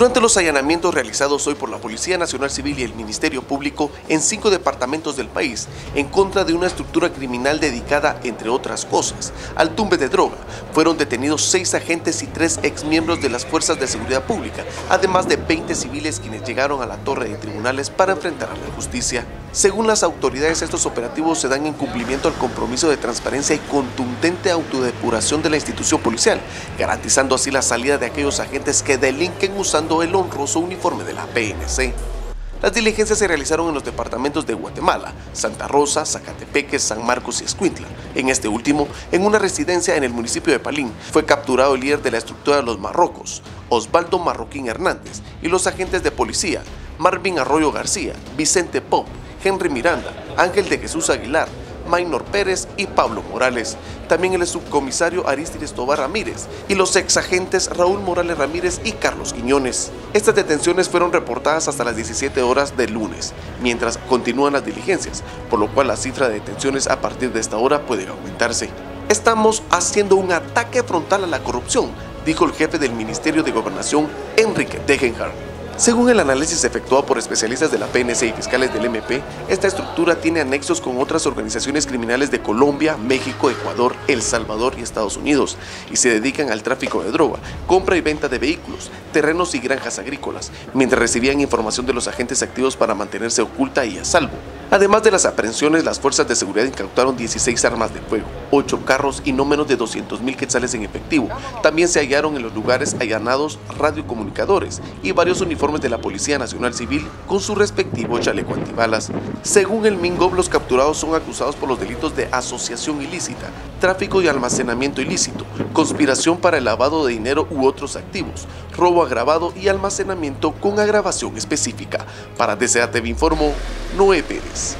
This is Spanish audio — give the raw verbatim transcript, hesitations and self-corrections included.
Durante los allanamientos realizados hoy por la Policía Nacional Civil y el Ministerio Público en cinco departamentos del país, en contra de una estructura criminal dedicada, entre otras cosas, al tumbe de droga, fueron detenidos seis agentes y tres exmiembros de las Fuerzas de Seguridad Pública, además de veinte civiles quienes llegaron a la Torre de Tribunales para enfrentar a la justicia. Según las autoridades, estos operativos se dan en cumplimiento al compromiso de transparencia y contundente autodepuración de la institución policial, garantizando así la salida de aquellos agentes que delinquen usando el honroso uniforme de la P N C. Las diligencias se realizaron en los departamentos de Guatemala, Santa Rosa, Sacatepéquez, San Marcos y Escuintla. En este último, en una residencia en el municipio de Palín, fue capturado el líder de la estructura de los Marrocos, Osvaldo Marroquín Hernández, y los agentes de policía, Marvin Arroyo García, Vicente Pop, Henry Miranda, Ángel de Jesús Aguilar, Maynor Pérez y Pablo Morales, también el subcomisario Aristides Tovar Ramírez y los exagentes Raúl Morales Ramírez y Carlos Quiñones. Estas detenciones fueron reportadas hasta las diecisiete horas del lunes, mientras continúan las diligencias, por lo cual la cifra de detenciones a partir de esta hora puede aumentarse. Estamos haciendo un ataque frontal a la corrupción, dijo el jefe del Ministerio de Gobernación, Enrique Degenhart. Según el análisis efectuado por especialistas de la P N C y fiscales del M P, esta estructura tiene anexos con otras organizaciones criminales de Colombia, México, Ecuador, El Salvador y Estados Unidos, y se dedican al tráfico de droga, compra y venta de vehículos, terrenos y granjas agrícolas, mientras recibían información de los agentes activos para mantenerse oculta y a salvo. Además de las aprehensiones, las fuerzas de seguridad incautaron dieciséis armas de fuego, ocho carros y no menos de doscientos mil quetzales en efectivo. También se hallaron en los lugares allanados radiocomunicadores y varios uniformes de la Policía Nacional Civil con su respectivo chaleco antibalas. Según el Mingob, los capturados son acusados por los delitos de asociación ilícita, tráfico y almacenamiento ilícito, conspiración para el lavado de dinero u otros activos, robo agravado y almacenamiento con agravación específica. Para D C A T V informó Noé Pérez.